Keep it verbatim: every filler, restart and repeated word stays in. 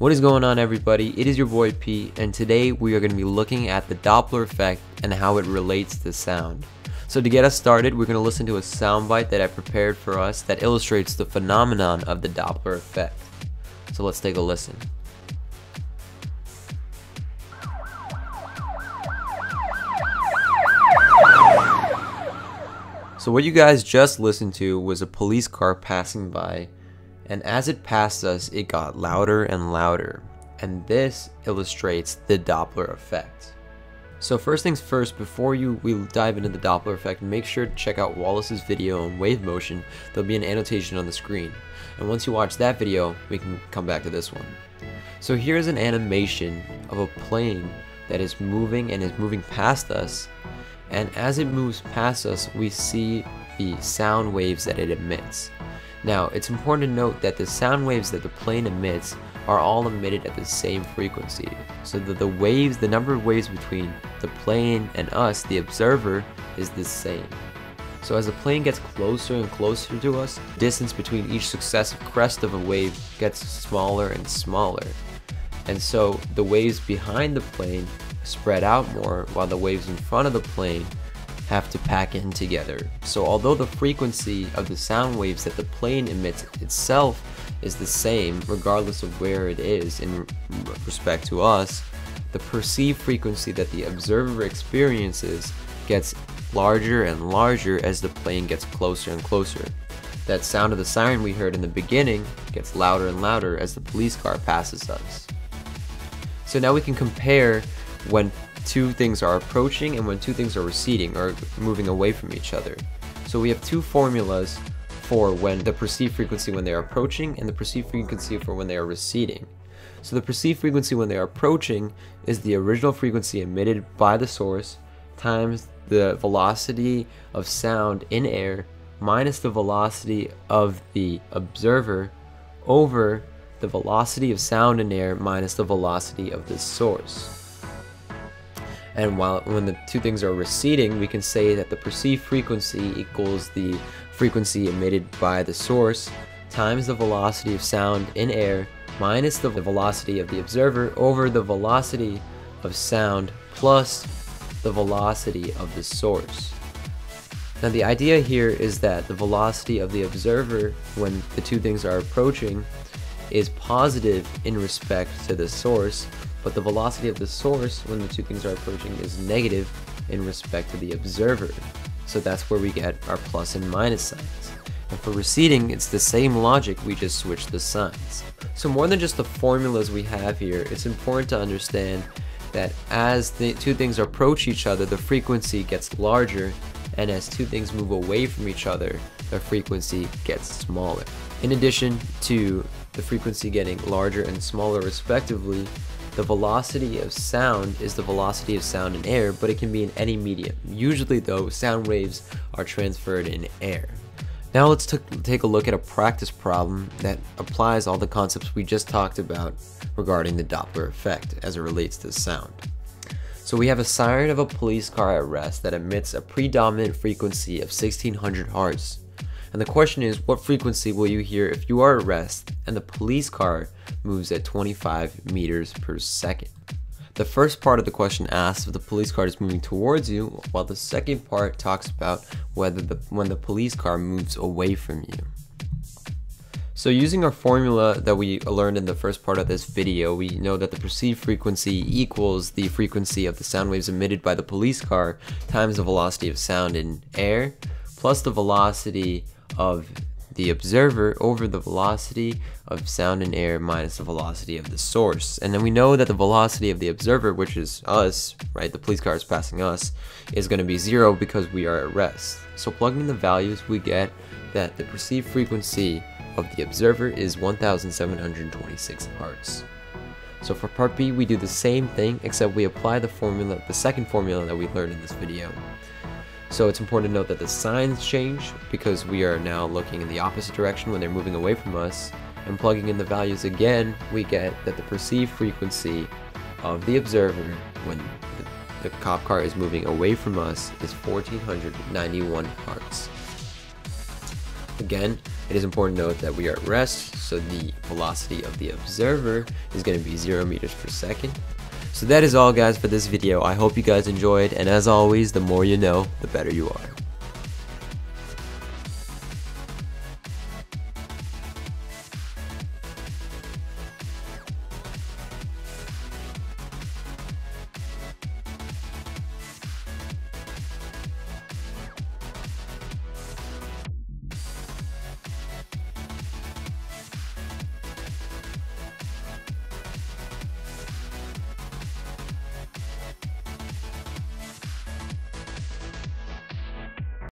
What is going on, everybody? It is your boy Pete, and today we are going to be looking at the Doppler effect and how it relates to sound. So to get us started, we're going to listen to a soundbite that I prepared for us that illustrates the phenomenon of the Doppler effect. So let's take a listen. So what you guys just listened to was a police car passing by, and as it passed us, it got louder and louder. And this illustrates the Doppler effect. So first things first, before you we dive into the Doppler effect, make sure to check out Wallace's video on wave motion. There'll be an annotation on the screen. And once you watch that video, we can come back to this one. So here's an animation of a plane that is moving and is moving past us. And as it moves past us, we see the sound waves that it emits. Now, it's important to note that the sound waves that the plane emits are all emitted at the same frequency, so that the waves, the number of waves between the plane and us, the observer, is the same. So as the plane gets closer and closer to us, the distance between each successive crest of a wave gets smaller and smaller. And so the waves behind the plane spread out more, while the waves in front of the plane have to pack in together. So although the frequency of the sound waves that the plane emits itself is the same, regardless of where it is in respect to us, the perceived frequency that the observer experiences gets larger and larger as the plane gets closer and closer. That sound of the siren we heard in the beginning gets louder and louder as the police car passes us. So now we can compare when two things are approaching and when two things are receding or moving away from each other. So we have two formulas for when the perceived frequency when they are approaching and the perceived frequency for when they are receding. So the perceived frequency when they are approaching is the original frequency emitted by the source times the velocity of sound in air minus the velocity of the observer over the velocity of sound in air minus the velocity of the source. And while when the two things are receding, we can say that the perceived frequency equals the frequency emitted by the source times the velocity of sound in air minus the velocity of the observer over the velocity of sound plus the velocity of the source. Now the idea here is that the velocity of the observer when the two things are approaching is positive in respect to the source, but the velocity of the source when the two things are approaching is negative in respect to the observer. So that's where we get our plus and minus signs. And for receding, it's the same logic, we just switch the signs. So more than just the formulas we have here, it's important to understand that as the two things approach each other, the frequency gets larger, and as two things move away from each other, the frequency gets smaller. In addition to the frequency getting larger and smaller respectively, the velocity of sound is the velocity of sound in air, but it can be in any medium. Usually though, sound waves are transferred in air. Now let's take a look at a practice problem that applies all the concepts we just talked about regarding the Doppler effect as it relates to sound. So we have a siren of a police car at rest that emits a predominant frequency of sixteen hundred hertz. And the question is, what frequency will you hear if you are at rest and the police car moves at twenty-five meters per second? The first part of the question asks if the police car is moving towards you, while the second part talks about whether the, when the police car moves away from you. So using our formula that we learned in the first part of this video, we know that the perceived frequency equals the frequency of the sound waves emitted by the police car times the velocity of sound in air plus the velocity of the observer over the velocity of sound in air minus the velocity of the source. And then we know that the velocity of the observer, which is us, right, the police car is passing us, is going to be zero because we are at rest. So plugging in the values, we get that the perceived frequency of the observer is one thousand seven hundred twenty-six hertz. So for part B, we do the same thing, except we apply the formula, the second formula that we learned in this video. So it's important to note that the signs change because we are now looking in the opposite direction when they're moving away from us, and plugging in the values again, we get that the perceived frequency of the observer when the, the cop car is moving away from us is fourteen hundred ninety-one hertz. Again, it is important to note that we are at rest, so the velocity of the observer is going to be zero meters per second. So that is all, guys, for this video. I hope you guys enjoyed, and as always, the more you know, the better you are.